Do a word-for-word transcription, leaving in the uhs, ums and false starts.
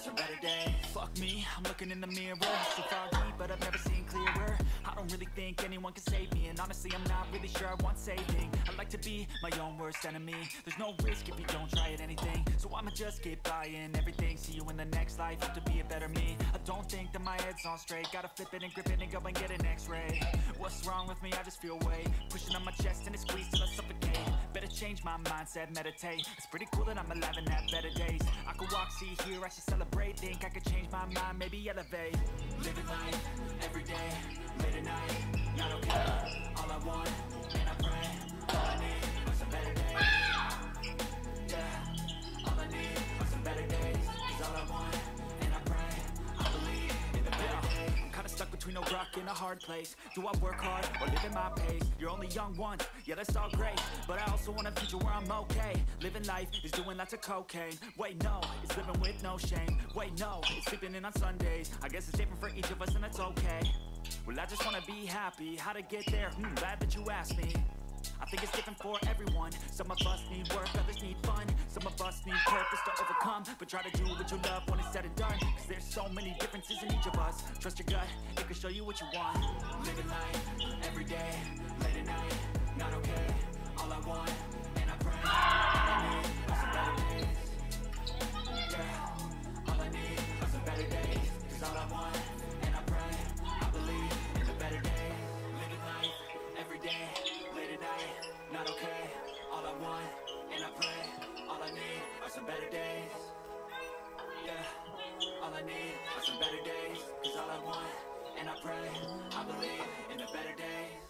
stars are better day. Fuck me, I'm looking in the mirror. So foggy, but I've never seen clearer. I don't really think anyone can save me, and honestly, I'm not really sure I want saving. I like to be my own worst enemy. There's no risk if you don't try at anything, so I'ma just get buying everything. See you in the next life, have to be a better me. I don't think that my head's on straight. Gotta flip it and grip it and go and get an x-ray. What's wrong with me? I just feel weight pushing on my chest and it squeezes till I suffocate. Better change my mindset, meditate. It's pretty cool that I'm alive and have better days. I could walk, see, hear, I should celebrate. Think I could change my mind, maybe elevate. Living life, every day, late at night, not okay. All I want, and I pray, all I need are some better days. Yeah, all I need are some better days. Is all I want, and I pray, I believe in the better days. I'm kinda stuck between a rock and a hard place. Do I work hard, or live at my pace? You're only young once, yeah, that's all great, but I also want a future where I'm okay. Living life is doing lots of cocaine. Wait, no, it's living with no shame. Wait, no, it's sleeping in on Sundays. I guess it's different for each of us and that's okay. Well, I just wanna be happy. How to get there? Hmm, glad that you asked me. I think it's different for everyone. Some of us need work, others need fun. Some of us need purpose to overcome, but try to do what you love when it's said and done, cause there's so many differences in each of us. Trust your gut, it can show you what you want. Living life, every day, late at night, not okay. All I want, and I pray, all I need are some better days. Yeah, all I need are some better days. Cause all I want, and I pray, I believe in the better day. Living life, every day, late at night, not okay. All I want, and I pray, all I need are some better days. Yeah, all I need are some better days. Cause all I want, and I pray, I believe in the better days.